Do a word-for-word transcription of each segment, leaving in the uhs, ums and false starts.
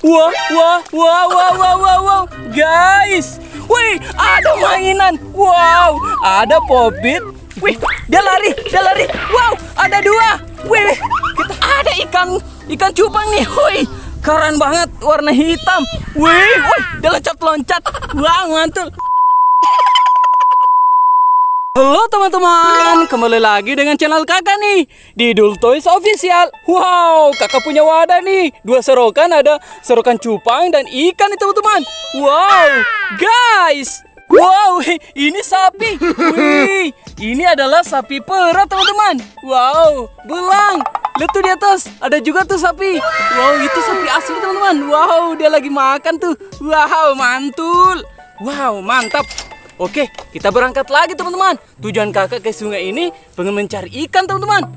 Wah, wah, wah, wah, wah, wah, wah. Guys, wih, ada mainan. Wow, ada Poppit. Wih, dia lari, dia lari. Wow, ada dua. Wih, wih. Kita ada ikan, ikan cupang nih. Wih, keren banget, warna hitam. Wih, wih, dia loncat-loncat. Wah, mantul. Halo teman-teman, kembali lagi dengan channel kakak nih di Dul Toys Official. Wow, kakak punya wadah nih, dua serokan, ada serokan cupang dan ikan nih teman-teman. Wow, guys, wow, ini sapi. Wih, ini adalah sapi perah teman-teman. Wow, belang. Lihat tuh di atas, ada juga tuh sapi. Wow, itu sapi asli teman-teman. Wow, dia lagi makan tuh. Wow, mantul. Wow, mantap. Oke, kita berangkat lagi teman-teman. Tujuan kakak ke sungai ini pengen mencari ikan teman-teman.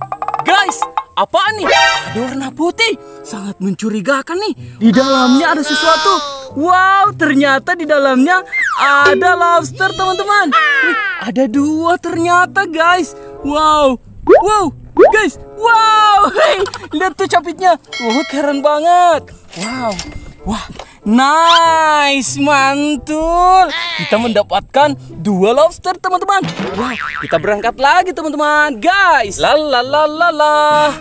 Guys, apaan nih? Ada warna putih, sangat mencurigakan nih. Di dalamnya ada sesuatu. Wow, ternyata di dalamnya ada lobster teman-teman. Ada dua ternyata guys. Wow, wow, guys, wow. Hey, lihat tuh capitnya. Wow, keren banget. Wow, wah. Nice, mantul. Kita mendapatkan dua lobster, teman-teman. Wah, kita berangkat lagi, teman-teman. Guys, lalalala.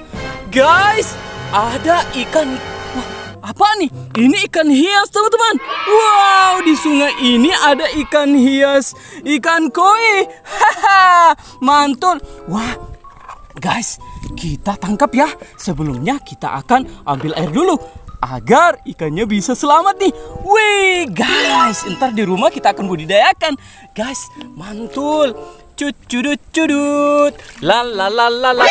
Guys, ada ikan. Wah, apa nih? Ini ikan hias, teman-teman. Wow, di sungai ini ada ikan hias. Ikan koi. Haha, mantul. Wah, guys, kita tangkap ya. Sebelumnya kita akan ambil air dulu agar ikannya bisa selamat nih. Wih, guys, ntar di rumah kita akan budidayakan. Guys, mantul. Cut cudut cudut. La la la la la.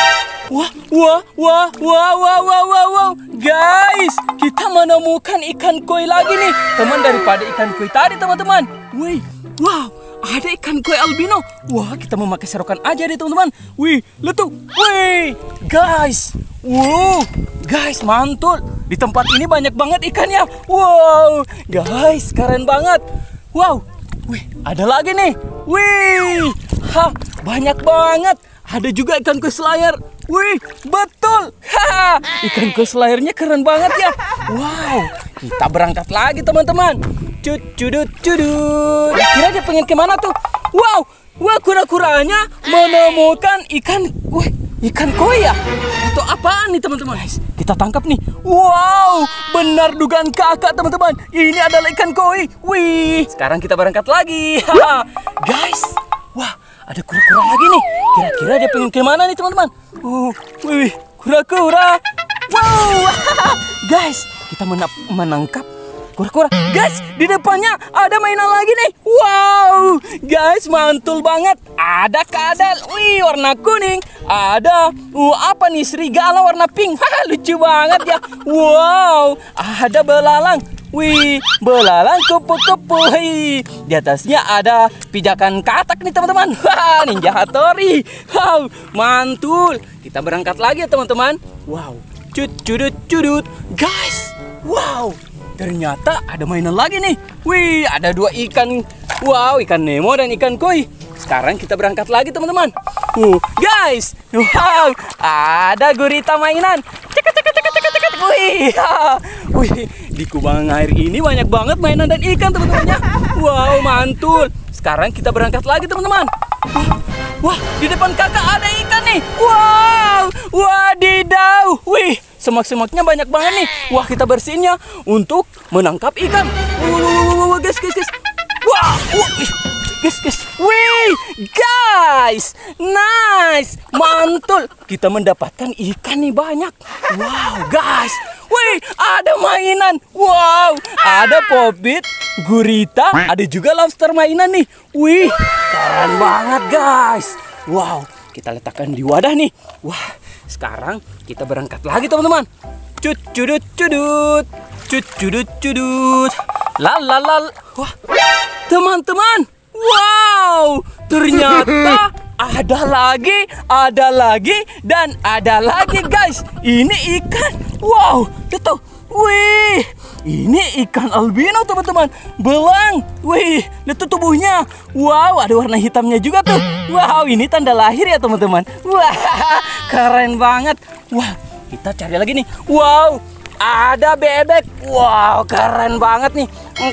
Wah, wah, wah, wah, wah, wah, wah, wah. Guys, kita menemukan ikan koi lagi nih, teman daripada ikan koi tadi, teman-teman. Wih, wow, ada ikan koi albino. Wah, kita memakai serokan aja deh, teman-teman. Wih, letup. Wih, guys. Wow, guys, mantul. Di tempat ini banyak banget ikannya. Wow, guys, keren banget. Wow, wih, ada lagi nih. Wih, ha, banyak banget. Ada juga ikan koi selayar. Wih, betul. Ha, ikan koi selayarnya keren banget ya. Wow, kita berangkat lagi teman-teman. Cut cudut cudut. Kira dia pengen kemana tuh? Wow, wah, kura-kuranya menemukan ikan. Wih, ikan koi ya? Atau apaan nih teman-teman? Kita tangkap nih. Wow, benar dugaan kakak teman-teman. Ini adalah ikan koi. Wih, sekarang kita berangkat lagi. Guys, wah, ada kura-kura lagi nih. Kira-kira dia pengen kemana nih teman-teman? Uh, wih, kura-kura. Wow, guys, kita menangkap kura-kura. Guys, di depannya ada mainan lagi nih. Wow, guys, mantul banget. Ada kadal, wih, warna kuning. Ada, uh, apa nih, serigala warna pink. Lucu banget ya. Wow, ada belalang. Wih, belalang kupu-kupu. Di atasnya ada pijakan katak nih teman-teman. Wah, Ninja Hatori. Wow, mantul. Kita berangkat lagi ya teman-teman. Wow, cut cudut cudut. Guys, wow, ternyata ada mainan lagi nih. Wih, ada dua ikan. Wow, ikan Nemo dan ikan koi. Sekarang kita berangkat lagi teman-teman. Uh, guys, wow, ada gurita mainan. Cekat cekat cekat cekat cekat. Wih, ya. Wih, di kubangan air ini banyak banget mainan dan ikan teman-temannya. Wow, mantul. Sekarang kita berangkat lagi teman-teman. Wah, di depan kakak ada ikan nih. Wow, wadidaw. Wih, semak-semaknya banyak banget nih. Wah, kita bersihinnya untuk menangkap ikan. Wow, guys, guys, guys. Wah, guys, guys. Wih, guys, nice, mantul. Kita mendapatkan ikan nih banyak. Wow, guys. Wih, ada mainan. Wow, ada Poppit, gurita, ada juga lobster mainan nih. Wih, keren banget guys. Wow, kita letakkan di wadah nih. Wah, sekarang kita berangkat lagi teman-teman. Cut cudut cudut. Cut cudut cudut. Lalalal. Wah, teman-teman. Wow, ternyata ada lagi, ada lagi, dan ada lagi guys. Ini ikan. Wow, gitu. Wih, ini ikan albino teman-teman. Belang. Wih, lihat tubuhnya. Wow, ada warna hitamnya juga tuh. Wow, ini tanda lahir ya teman-teman. Wah, keren banget. Wah, kita cari lagi nih. Wow, Ada bebek. Wow, keren banget nih.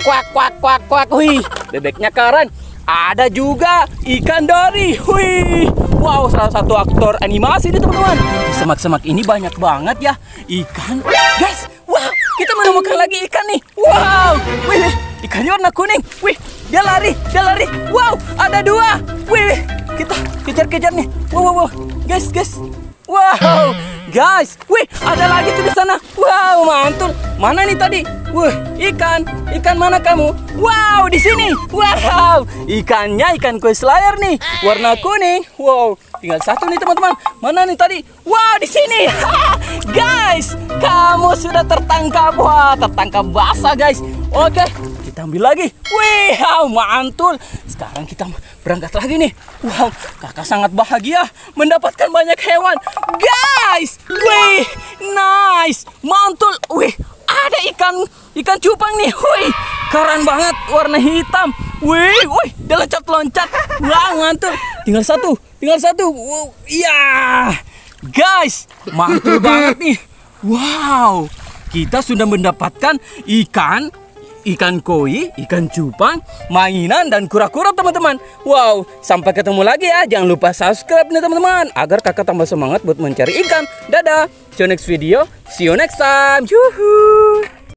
Kuak kuak kuak kuak. Wih, bebeknya keren. Ada juga ikan dori. Wih. Wow, salah satu aktor animasi nih teman-teman. Semak-semak ini banyak banget ya ikan. Guys, wow, kita menemukan lagi ikan nih. Wow. Wih, ikannya warna kuning. Wih, dia lari, dia lari. Wow, ada dua. Wih, kita kejar-kejar nih. Wow, wow, wow. Guys, guys. Wow, guys. Wih, ada lagi tuh di sana. Wow, mantul. Mana nih tadi? Wah, ikan, ikan mana kamu? Wow, di sini. Wow, ikannya ikan kue selayar nih, warna kuning. Wow, tinggal satu nih teman-teman. Mana nih tadi? Wow, di sini. Guys, kamu sudah tertangkap. Wah, tertangkap basah guys. Oke, kita ambil lagi. Wow, mantul. Sekarang kita berangkat lagi nih. Wow, kakak sangat bahagia mendapatkan banyak hewan. Guys, wih, nice, mantul. Wih. Ada ikan, ikan cupang nih. Wih, keren banget warna hitam. Wih, wih, dia loncat-loncat. Wah, mantul. Tinggal satu, tinggal satu. Wow, iya. Guys, mantul banget nih. Wow, kita sudah mendapatkan ikan, ikan koi, ikan cupang, mainan, dan kura-kura teman-teman. Wow, sampai ketemu lagi ya. Jangan lupa subscribe nih teman-teman, agar kakak tambah semangat buat mencari ikan. Dadah. See you next video. See you next time. Yoo-hoo.